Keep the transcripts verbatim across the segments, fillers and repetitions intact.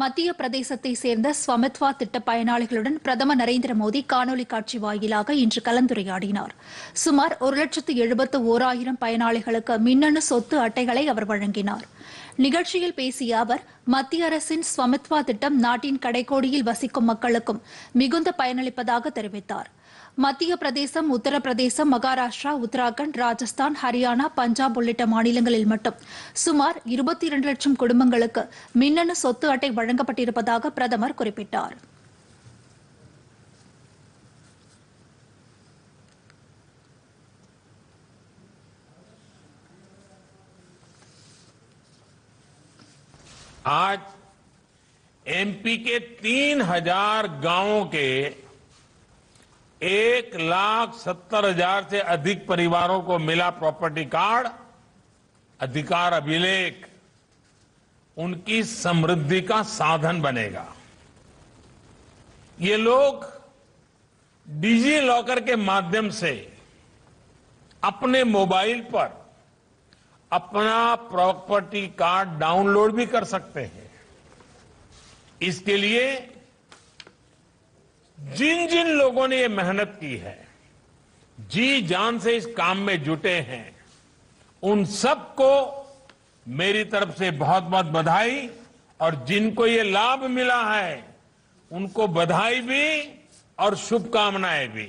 மத்திய பிரதேசத்தை சேர்ந்த ஸ்வாமித்வா திட்ட பயனாளிகளுடன் பிரதமர் நரேந்திர மோடி காணொலி காட்சி வாயிலாக இன்று கலந்துரையாடினார். சுமார் ஒரு லட்சத்து எழுபத்து ஓராயிரம் பயனாளிகளுக்கு மின்னணு சொத்து அட்டைகளை அவர் வழங்கினார். நிகழ்ச்சியில் பேசிய அவர், மத்திய அரசின் ஸ்வாமித்வா திட்டம் நாட்டின் கடைக்கோடியில் வசிக்கும் மக்களுக்கும் மிகுந்த பயனளிப்பதாக தெரிவித்தார். மத்திய பிரதேசம், உத்தரப்பிரதேசம், மகாராஷ்டிரா, உத்தராகண்ட், ராஜஸ்தான், ஹரியானா, பஞ்சாப் உள்ளிட்ட மாநிலங்களில் மட்டும் சுமார் இருபத்தி இரண்டு லட்சம் குடும்பங்களுக்கு மின்னணு சொத்து அட்டை வழங்கப்பட்டிருப்பதாக பிரதமர் குறிப்பிட்டார். आज एमपी के तीन हजार गांवों के एक लाख सत्तर हजार से अधिक परिवारों को मिला प्रॉपर्टी कार्ड अधिकार अभिलेख उनकी समृद्धि का साधन बनेगा। ये लोग डिजी लॉकर के माध्यम से अपने मोबाइल पर अपना प्रॉपर्टी कार्ड डाउनलोड भी कर सकते हैं। इसके लिए जिन जिन लोगों ने ये मेहनत की है, जी जान से इस काम में जुटे हैं, उन सबको मेरी तरफ से बहुत बहुत बधाई और जिनको ये लाभ मिला है उनको बधाई भी और शुभकामनाएं भी।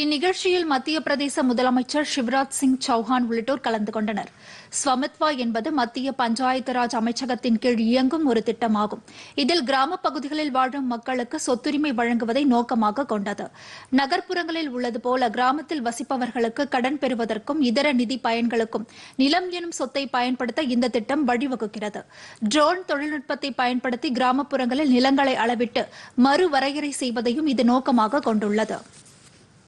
இந்நிகழ்ச்சியில் மத்திய பிரதேச முதலமைச்சர் சிவராஜ் சிங் சௌஹான் உள்ளிட்டோர் கலந்து கொண்டனர். ஸ்வாமித்வா என்பது மத்திய பஞ்சாயத்து ராஜ் அமைச்சகத்தின் கீழ் இயங்கும் ஒரு திட்டமாகும். இதில் கிராமப் பகுதிகளில் வாழும் மக்களுக்கு சொத்துரிமை வழங்குவதை நோக்கமாக கொண்டது. நகர்ப்புறங்களில் உள்ளது போல கிராமத்தில் வசிப்பவர்களுக்கு கடன் பெறுவதற்கும் இதர நிதி பயன்களுக்கும் நிலம் எனும் சொத்தை பயன்படுத்த இந்த திட்டம் வழிவகுக்கிறது. ட்ரோன் தொழில்நுட்பத்தை பயன்படுத்தி கிராமப்புறங்களில் நிலங்களை அளவிட்டு மறுவரையறை செய்வதையும் இது நோக்கமாக கொண்டுள்ளது.